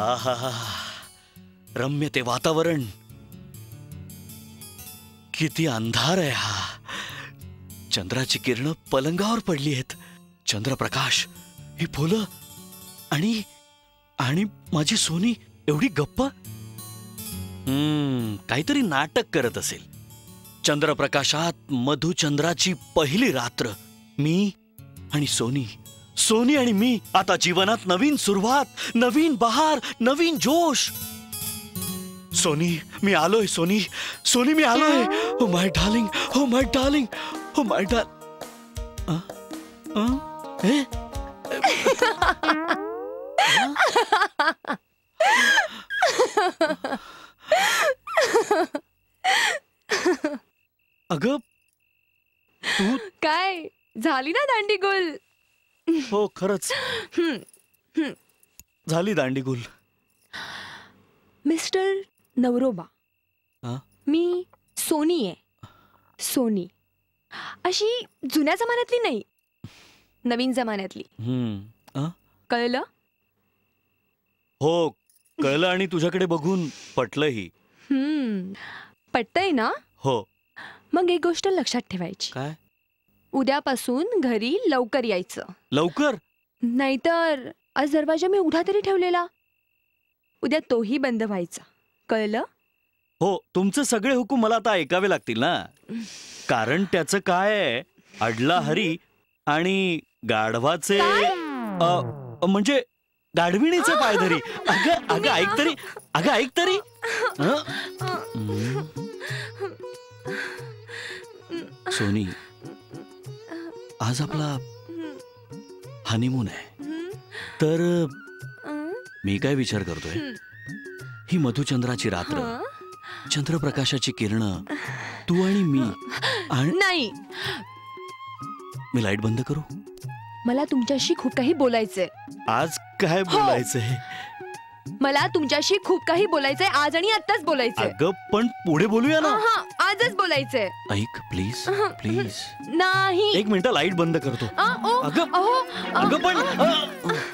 आहा, रम्य ते वातावरण, किती अंधार आहे हा। चंद्राची किरण पलंगावर पडली आहेत, चंद्रप्रकाश, ही फुलं आणि आणि माझी सोनी एवढी गप्प। काहीतरी नाटक करत असेल। चंद्रप्रकाशात मधुचंद्राची पहिली रात्र, मी आणि सोनी, सोनी आणि मी, आता जीवनात नवीन सुरुवात, नवीन बहार, नवीन जोश। सोनी मी आलोय, सोनी सोनी मी आलोय। Oh my darling, oh my darling, oh my darling. अगं तू काय झाली ना दांडीगुल? हो खरच झाली दांडीगुल। मिस्टर नवरोबा, मी सोनी आहे। सोनी अशी जुन्या जमान्यातली नाही, नवीन जमान्यातली। कळलं? हो कळलं, आणि तुझ्याकडे बघून पटलंही। पटतंय ना? हो। मग एक गोष्ट लक्षात ठेवायची। काय? उद्यापासून घरी लवकर यायचं। लवकर? नाहीतर आज दरवाजा मी उघडा तरी ठेवलेला, उद्या तोही बंद व्हायचा। कळलं? हो, तुमचे सगळे हुकूम मला आता ऐकावे लागतील ना, कारण त्याचं काय, अडला हरी आणि गाढवाचे म्हणजे गाढविणीचे पायधरी। अगं अगं ऐक तरी, अगं ऐक तरी। सोनी आज आपला हनीमून आहे, तर मी काय विचार करतोय, ही मधुचंद्राची रात्र, चंद्रप्रकाशाची किरण, तू आणि मी। नाही मी लाईट बंद करू, मला तुमच्याशी खूप काही बोलायचंय आज। काय बोलायचंय? मला तुमच्याशी खूप काही बोलायचंय आज, आणि आताच बोलायचंय। अगं पण पुढे बोलूया ना। आजच बोलायचंय। ऐक प्लीज प्लीज। नाही, एक मिनिट लाईट बंद करतो। अगं पण